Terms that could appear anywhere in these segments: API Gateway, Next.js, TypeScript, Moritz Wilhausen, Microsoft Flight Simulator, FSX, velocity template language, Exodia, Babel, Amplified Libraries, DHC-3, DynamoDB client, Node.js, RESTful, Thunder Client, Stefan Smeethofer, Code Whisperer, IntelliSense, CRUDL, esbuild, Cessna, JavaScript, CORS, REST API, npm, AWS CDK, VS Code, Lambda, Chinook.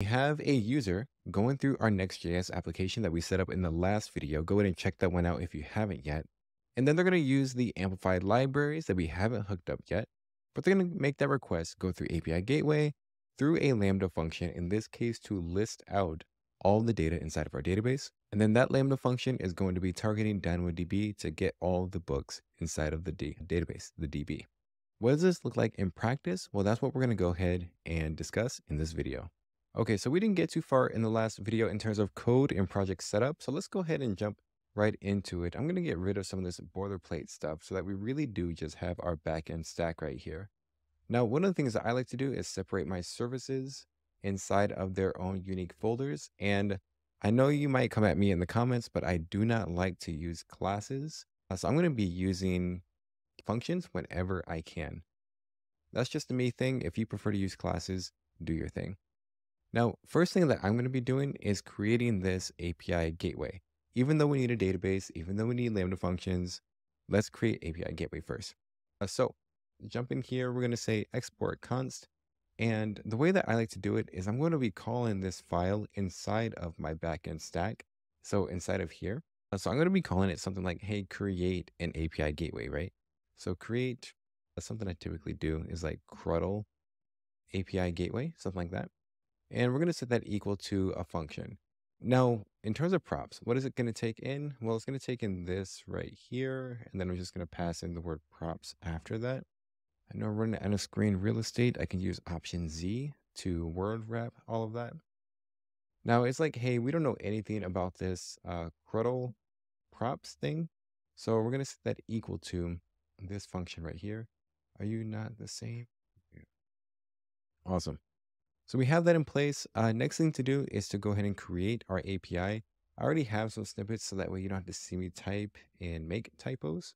We have a user going through our Next.js application that we set up in the last video. Go ahead and check that one out if you haven't yet. And then they're going to use the amplified libraries that we haven't hooked up yet, but they're going to make that request go through API Gateway, through a Lambda function, in this case to list out all the data inside of our database. And then that Lambda function is going to be targeting DynamoDB to get all the books inside of the database, the DB. What does this look like in practice? Well, that's what we're going to go ahead and discuss in this video. Okay, so we didn't get too far in the last video in terms of code and project setup. So let's go ahead and jump right into it. I'm going to get rid of some of this boilerplate stuff so that we really do just have our backend stack right here. Now, one of the things that I like to do is separate my services inside of their own unique folders. And I know you might come at me in the comments, but I do not like to use classes. So I'm going to be using functions whenever I can. That's just a me thing. If you prefer to use classes, do your thing. Now, first thing that I'm going to be doing is creating this API gateway. Even though we need a database, even though we need Lambda functions, let's create API gateway first. So jump in here, we're going to say export const. And the way that I like to do it is I'm going to be calling this file inside of my backend stack. So inside of here, so I'm going to be calling it something like, hey, create an API gateway, right? So create, something I typically do is like CRUDL API gateway, something like that. And we're going to set that equal to a function. Now, in terms of props, what is it going to take in? Well, it's going to take in this right here. And then we're just going to pass in the word props after that. I know we're running out of screen real estate. I can use option Z to word wrap all of that. Now it's like, hey, we don't know anything about this CRUDL props thing. So we're going to set that equal to this function right here. Are you not the same? Awesome. So we have that in place. Next thing to do is to go ahead and create our API. I already have some snippets so that way you don't have to see me type and make typos.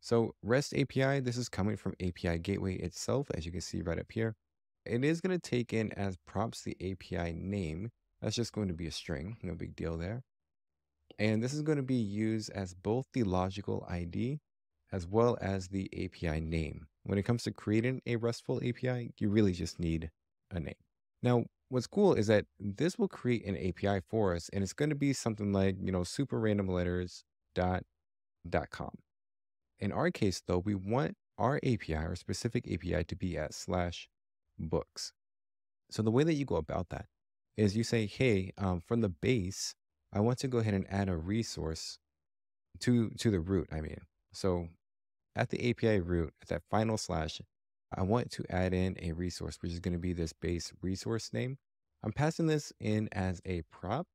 So REST API, this is coming from API Gateway itself, as you can see right up here. It is going to take in as props the API name. That's just going to be a string, no big deal there. And this is going to be used as both the logical ID as well as the API name. When it comes to creating a RESTful API, you really just need a name. Now, what's cool is that this will create an API for us, and it's going to be something like, you know, super random letters .com. In our case, though, we want our API, our specific API, to be at /books. So the way that you go about that is you say, hey, from the base, I want to go ahead and add a resource to the root. I mean, so at the API root, at that final /, I want to add in a resource, which is going to be this base resource name. I'm passing this in as a prop,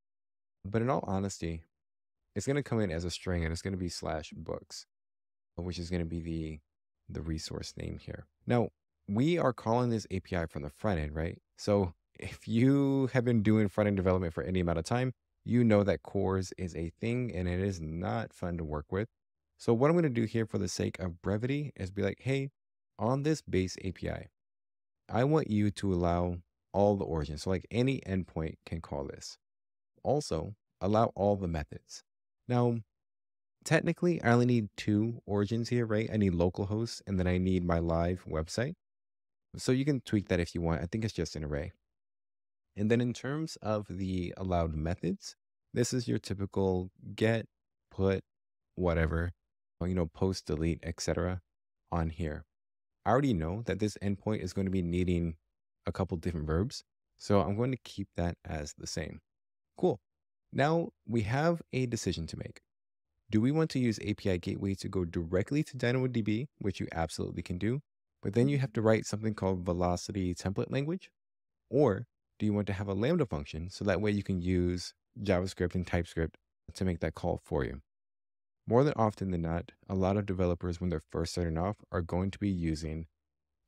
but in all honesty, it's going to come in as a string and it's going to be /books, which is going to be the resource name here. Now, we are calling this API from the front end, right? So if you have been doing front end development for any amount of time, you know that CORS is a thing and it is not fun to work with. So what I'm going to do here for the sake of brevity is be like, hey, on this base API, I want you to allow all the origins. So like any endpoint can call this. Also, allow all the methods. Now, technically, I only need 2 origins here, right? I need localhost, and then I need my live website. So you can tweak that if you want. I think it's just an array. And then in terms of the allowed methods, this is your typical get, put, whatever, you know, post, delete, etc. on here. I already know that this endpoint is going to be needing a couple different verbs. So I'm going to keep that as the same. Cool. Now we have a decision to make. Do we want to use API Gateway to go directly to DynamoDB, which you absolutely can do, but then you have to write something called velocity template language? Or do you want to have a Lambda function so that way you can use JavaScript and TypeScript to make that call for you? More than often than not, a lot of developers, when they're first starting off, are going to be using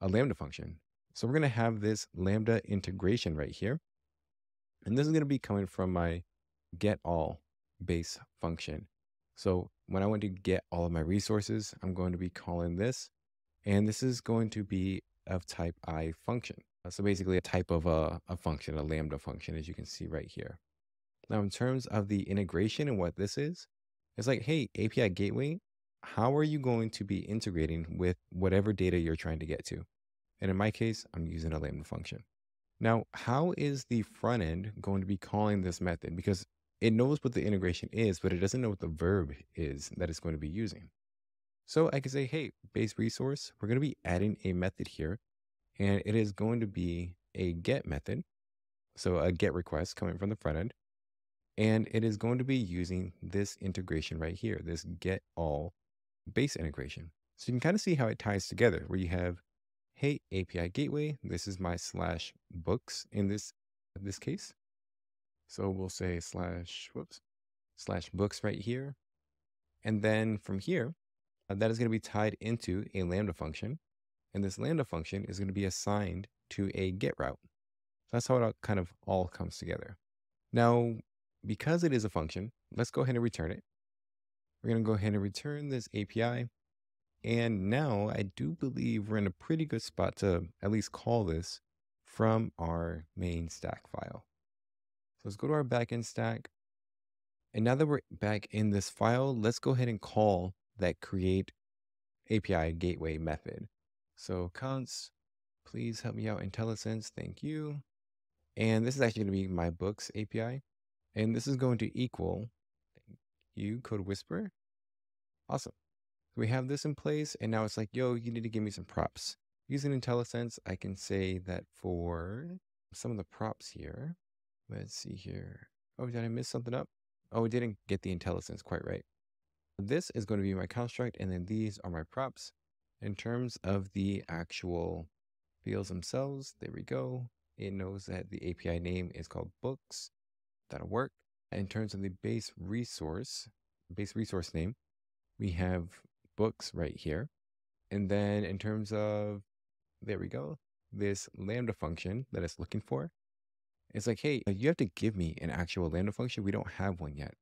a Lambda function. So we're going to have this Lambda integration right here. And this is going to be coming from my get all base function. So when I want to get all of my resources, I'm going to be calling this, and this is going to be of type I function. So basically a type of a function, a Lambda function, as you can see right here. Now, in terms of the integration and what this is, it's like, hey, API Gateway, how are you going to be integrating with whatever data you're trying to get to? And in my case, I'm using a Lambda function. Now, how is the front end going to be calling this method? Because it knows what the integration is, but it doesn't know what the verb is that it's going to be using. So I can say, hey, base resource, we're going to be adding a method here, and it is going to be a get method. So a get request coming from the front end, and it is going to be using this integration right here, this get all base integration. So you can kind of see how it ties together where you have, hey, API Gateway, this is my slash books in this case. So we'll say slash books right here. And then from here, that is going to be tied into a Lambda function. And this Lambda function is going to be assigned to a get route. So that's how it kind of all comes together. Now, because it is a function, let's go ahead and return it. We're going to go ahead and return this API. And now I do believe we're in a pretty good spot to at least call this from our main stack file. So let's go to our backend stack. And now that we're back in this file, let's go ahead and call that create API gateway method. So const, please help me out, IntelliSense, thank you. And this is actually going to be my books API. And this is going to equal, thank you, Code Whisperer. Awesome. We have this in place, and now it's like, yo, you need to give me some props. Using IntelliSense, I can say that for some of the props here, let's see here. Oh, did I miss something up? Oh, it didn't get the IntelliSense quite right. This is going to be my construct, and then these are my props. In terms of the actual fields themselves, there we go. It knows that the API name is called books. That'll work. In terms of the base resource name, we have books right here. And then in terms of, there we go, this Lambda function that it's looking for, it's like, hey, you have to give me an actual Lambda function. We don't have one yet.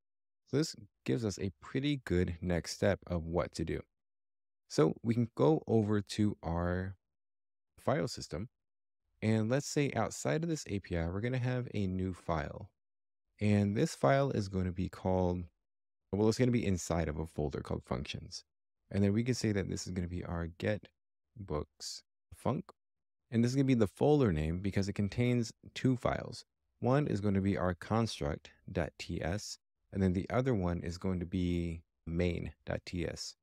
So this gives us a pretty good next step of what to do. So we can go over to our file system. And let's say outside of this API, we're going to have a new file. And this file is going to be called, well, it's going to be inside of a folder called functions. And then we can say that this is going to be our get books func. And this is going to be the folder name because it contains two files. One is going to be our construct.ts, and then the other one is going to be main.ts.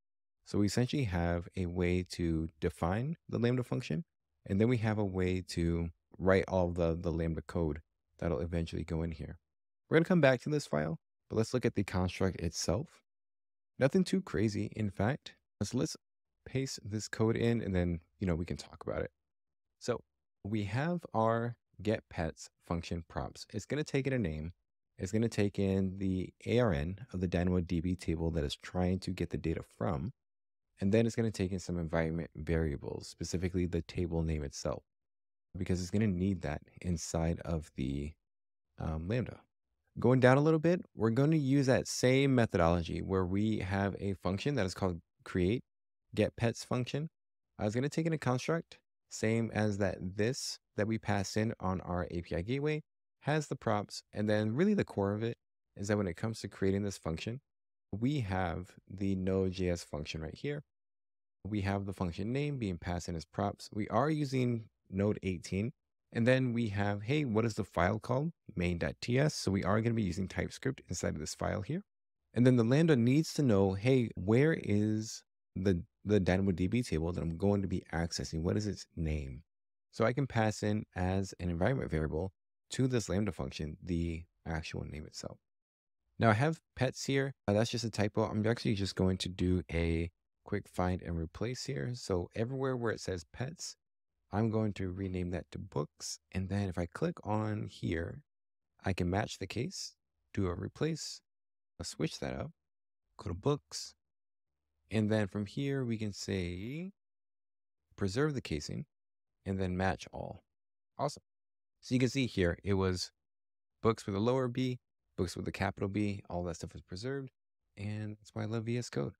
So we essentially have a way to define the Lambda function, and then we have a way to write all the Lambda code that'll eventually go in here. We're going to come back to this file, but let's look at the construct itself. Nothing too crazy, in fact. So let's paste this code in, and then, you know, we can talk about it. So we have our get pets function props. It's going to take in a name. It's going to take in the ARN of the DynamoDB table that it's trying to get the data from. And then it's going to take in some environment variables, specifically the table name itself, because it's going to need that inside of the Lambda. Going down a little bit, we're going to use that same methodology where we have a function that is called create get pets function. I was going to take in a construct, same as this that we passed in on our API gateway, has the props. And then really the core of it is that when it comes to creating this function, we have the Node.js function right here. We have the function name being passed in as props. We are using Node 18. And then we have, hey, what is the file called? Main.ts. So we are going to be using TypeScript inside of this file here. And then the Lambda needs to know, hey, where is the DynamoDB table that I'm going to be accessing? What is its name? So I can pass in as an environment variable to this Lambda function, the actual name itself. Now I have pets here. That's just a typo. I'm actually just going to do a quick find and replace here. So everywhere where it says pets, I'm going to rename that to books. And then if I click on here, I can match the case, do a replace, I'll switch that up, go to books. And then from here, we can say, preserve the casing and then match all. Awesome. So you can see here, it was books with a lower B, books with a capital B, all that stuff was preserved. And that's why I love VS Code.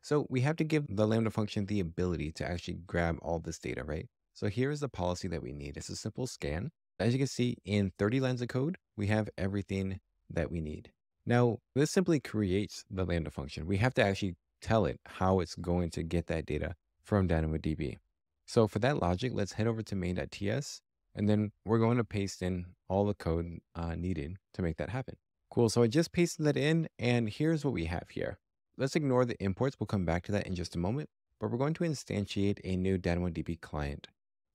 So we have to give the Lambda function the ability to actually grab all this data, right? So here is the policy that we need. It's a simple scan. As you can see, in 30 lines of code, we have everything that we need. Now, this simply creates the Lambda function. We have to actually tell it how it's going to get that data from DynamoDB. So for that logic, let's head over to main.ts And then we're going to paste in all the code needed to make that happen. Cool, so I just pasted that in and here's what we have here. Let's ignore the imports, we'll come back to that in just a moment, but we're going to instantiate a new DynamoDB client.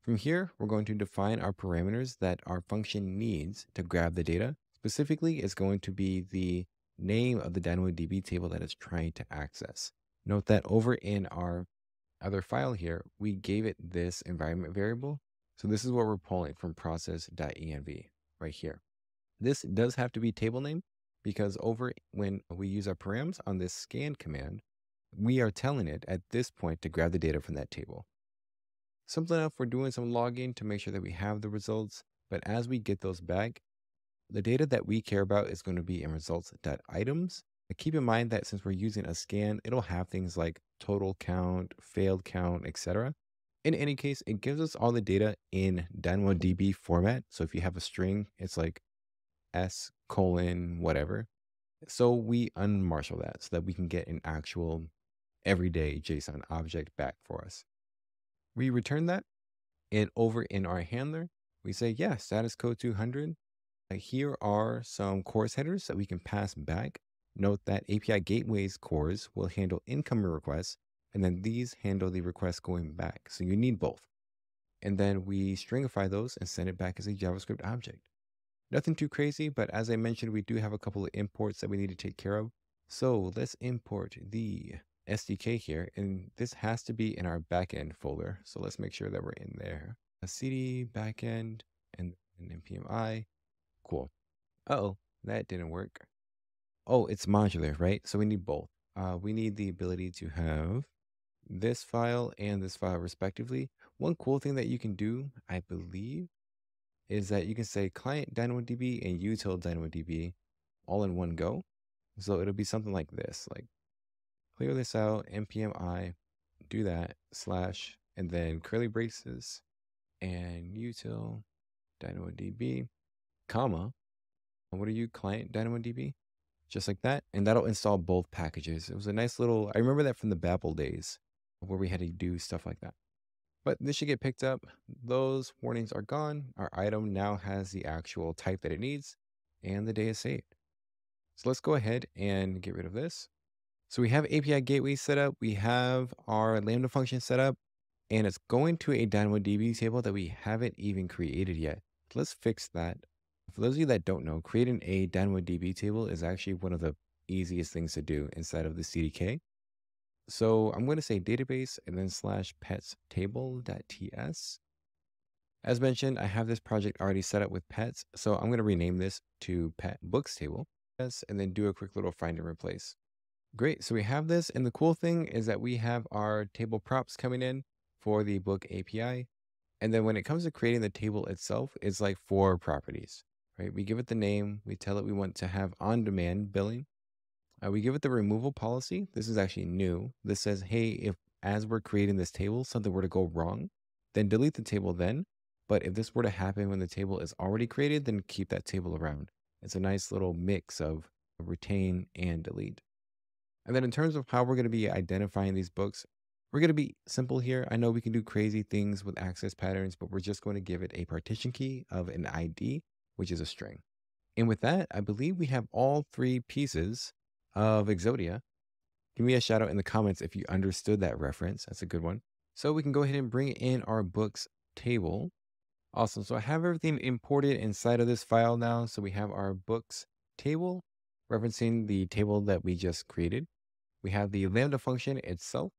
From here, we're going to define our parameters that our function needs to grab the data. Specifically, it's going to be the name of the DynamoDB table that it's trying to access. Note that over in our other file here, we gave it this environment variable. So this is what we're pulling from process.env right here. This does have to be table name because over when we use our params on this scan command, we are telling it at this point to grab the data from that table. Simple enough, we're doing some logging to make sure that we have the results, but as we get those back, the data that we care about is going to be in results.items. Keep in mind that since we're using a scan, it'll have things like total count, failed count, etc. In any case, it gives us all the data in DynamoDB format. So if you have a string, it's like S colon whatever. So we unmarshal that so that we can get an actual everyday JSON object back for us. We return that, and over in our handler, we say, yeah, status code 200. Here are some CORS headers that we can pass back. Note that API Gateway's CORS will handle incoming requests, and then these handle the requests going back. So you need both. And then we stringify those and send it back as a JavaScript object. Nothing too crazy, but as I mentioned, we do have a couple of imports that we need to take care of. So let's import the SDK here, and this has to be in our backend folder. So let's make sure that we're in there. A CD backend and an NPMI. Cool. Uh-oh, that didn't work. Oh, it's modular, right? So we need both. We need the ability to have this file and this file respectively. One cool thing that you can do, I believe, is that you can say client DynamoDB and util DynamoDB all in one go. So it'll be something like this, like clear this out, npm-i, do that, / and then curly braces and util DynamoDB, comma. And what are you, client DynamoDB? Just like that, and that'll install both packages. It was a nice little, I remember that from the Babel days where we had to do stuff like that. But this should get picked up. Those warnings are gone. Our item now has the actual type that it needs and the data is saved. So let's go ahead and get rid of this. So we have API Gateway set up. We have our Lambda function set up and it's going to a DynamoDB table that we haven't even created yet. Let's fix that. For those of you that don't know, creating a DynamoDB table is actually one of the easiest things to do inside of the CDK. So I'm going to say database and then /pets_table.ts. As mentioned, I have this project already set up with pets. So I'm going to rename this to pet books table and then do a quick little find and replace. Great. So we have this. And the cool thing is that we have our table props coming in for the book API. And then when it comes to creating the table itself, it's like 4 properties. Right? We give it the name, we tell it we want to have on-demand billing. We give it the removal policy. This is actually new. This says, hey, if as we're creating this table, something were to go wrong, then delete the table then. But if this were to happen when the table is already created, then keep that table around. It's a nice little mix of retain and delete. And then in terms of how we're going to be identifying these books, we're going to be simple here. I know we can do crazy things with access patterns, but we're just going to give it a partition key of an ID, which is a string. And with that, I believe we have all 3 pieces of Exodia. Give me a shout out in the comments if you understood that reference. That's a good one. So we can go ahead and bring in our books table. Awesome. So I have everything imported inside of this file now. So we have our books table referencing the table that we just created. We have the Lambda function itself.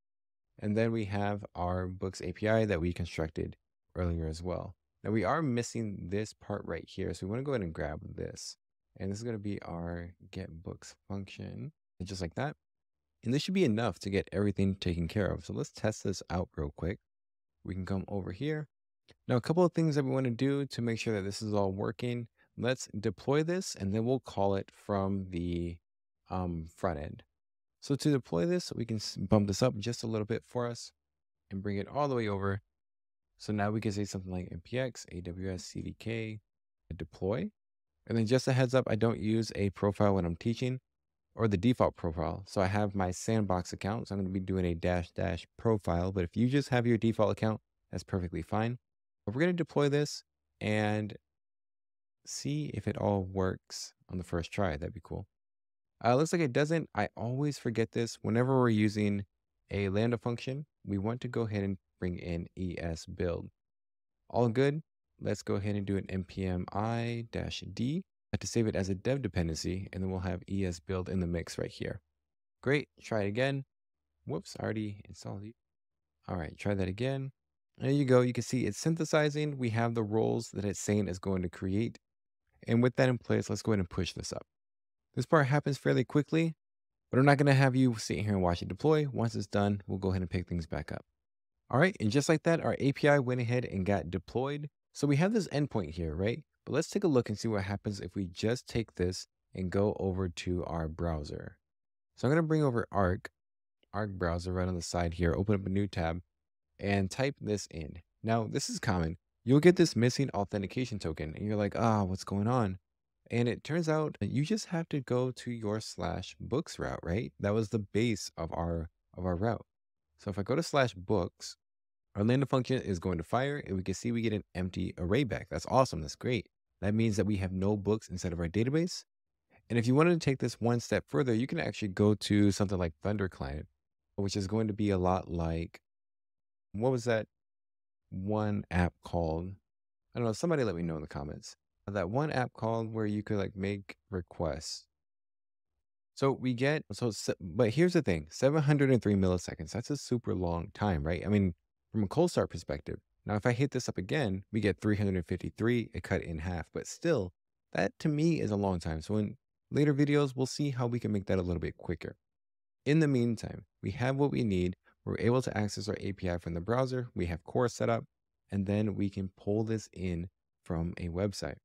And then we have our books API that we constructed earlier as well. Now we are missing this part right here. So we want to go ahead and grab this. And this is going to be our get books function, just like that. And this should be enough to get everything taken care of. So let's test this out real quick. We can come over here. Now, a couple of things that we want to do to make sure that this is all working. Let's deploy this and then we'll call it from the front end. So to deploy this, we can bump this up just a little bit for us and bring it all the way over. So now we can say something like npx AWS CDK deploy. And then just a heads up, I don't use a profile when I'm teaching or the default profile. So I have my sandbox account. So I'm going to be doing a --profile, but if you just have your default account, that's perfectly fine. But we're going to deploy this and see if it all works on the first try. That'd be cool. Looks like it doesn't. I always forget this. Whenever we're using a Lambda function, we want to go ahead and bring in esbuild. All good. Let's go ahead and do an npm i-d to save it as a dev dependency, and then we'll have esbuild in the mix right here. Great. Try it again. Whoops, I already installed it. All right, try that again. There you go. You can see it's synthesizing. We have the roles that it's saying it's going to create. And with that in place, let's go ahead and push this up. This part happens fairly quickly, but I'm not going to have you sitting here and watch it deploy. Once it's done, we'll go ahead and pick things back up. All right, and just like that, our API went ahead and got deployed. So we have this endpoint here, right? But let's take a look and see what happens if we just take this and go over to our browser. So I'm going to bring over Arc browser right on the side here, open up a new tab, and type this in. Now, this is common. You'll get this missing authentication token, and you're like, what's going on? And it turns out that you just have to go to your /books route, right? That was the base of our route. So if I go to /books, our Lambda function is going to fire, and we can see we get an empty array back. That's awesome. That's great. That means that we have no books inside of our database. And if you wanted to take this one step further, you can actually go to something like Thunder Client, which is going to be a lot like, what was that one app called? I don't know. Somebody let me know in the comments. That one app called where you could like make requests. So we get, but here's the thing, 703 milliseconds. That's a super long time, right? I mean, from a cold start perspective. Now, if I hit this up again, we get 353, it cut in half, but still that to me is a long time. So in later videos, we'll see how we can make that a little bit quicker. In the meantime, we have what we need. We're able to access our API from the browser. We have CORS set up, and then we can pull this in from a website.